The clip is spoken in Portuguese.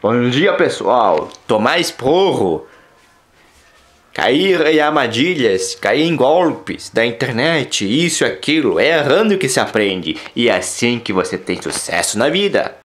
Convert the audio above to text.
Bom dia, pessoal. Tomar esporro, cair em armadilhas, cair em golpes da internet, isso, aquilo, é errando que se aprende. E é assim que você tem sucesso na vida.